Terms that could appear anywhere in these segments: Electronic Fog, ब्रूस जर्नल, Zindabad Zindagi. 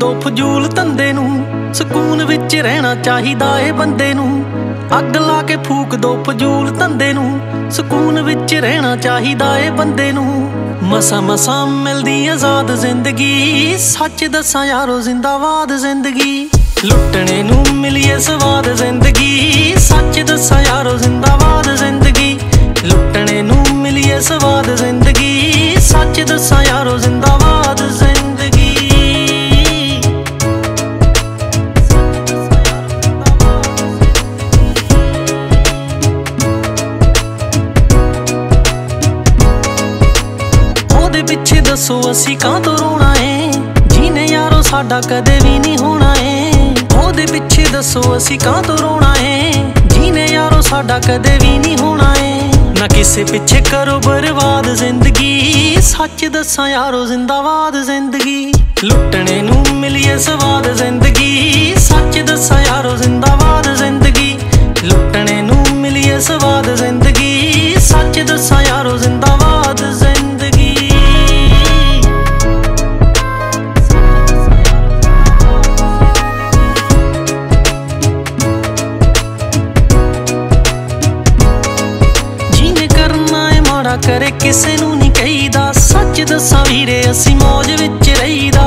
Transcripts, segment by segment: दो फजूल धंधे नू, सुकून विच रहना चाहिदा है बंदे नू। अग ला के फूक दो फजूल धंधे नू, सुकून विच रहना चाहिदा है बंदे नू। मसा मसा मिलदी आजाद जिंदगी, सच दसां यारो जिंदाबाद जिंदगी। लुटने नू मिली ऐ स्वाद जिंदगी, सच दसां यारो जिंदाबाद जिंदगी। लुटने नू मिली ऐ स्वाद जिंदगी, सच दसां यारो जिंदाबाद जिंदगी। ओदे पिछे दसो असी कां तो रोना है, जीने यारो साडा कदे भी नहीं होना है। ओदे पिछे दसो असी कां तो रोना है, जीने यारो साडा कदे भी नहीं होना है। ना किसे पिछे करो बर्बाद जिंदगी, सच दसां यारो जिंदाबाद जिंदगी। लुटने नू मिली ऐ स्वाद जिंदगी, सच दसां यारो जिंदाबाद जिंदगी। लुटने नू मिली ऐ स्वाद जिंदगी, सच दसां यारो जिंदाबाद जिंदगी। करे किसे नू नहीं कहीदा, सच दसां वीरे असी मौज विच रहीदा।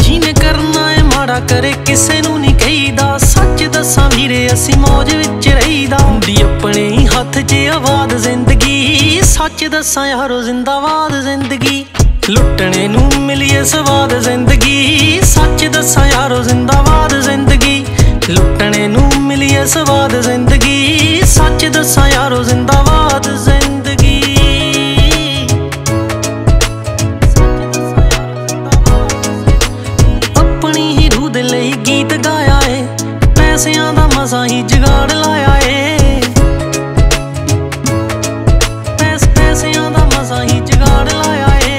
जीने करना है माड़ा करे किसे नू नहीं कहीदा, सच दसां वीरे असी मौज विच रहीदा। हुंदी अपने ही हथ च आवाद जिंदगी, सच दसां यारो जिंदाबाद जिंदगी। लुटने नू मिली ऐ स्वाद जिंदगी, सच दसां यारो जिंदाबाद जिंदगी। लुटने नू मिली ऐ स्वाद जिंदगी, सच दसां यारो जिंदाबाद जिंदगी। अपनी ही रूह दे लई गीत गाया है, पैसियां दा मसां ही जुगाड़ लाया है। पैसियां दा मसां ही जुगाड़ लाया है।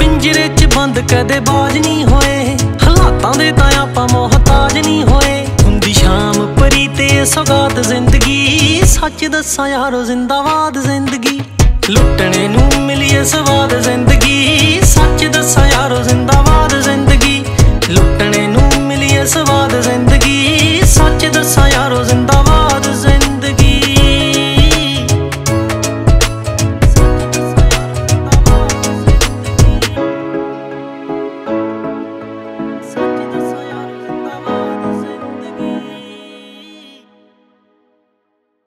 पिंजरे च बंद कदे बाज नहीं होए, हालातां दे तां आपां मोहताज नहीं होए। शाम परी ते सौगात जिंदगी, सच दसां यारो जिंदाबाद जिंदगी। लुटने नू मिली ऐ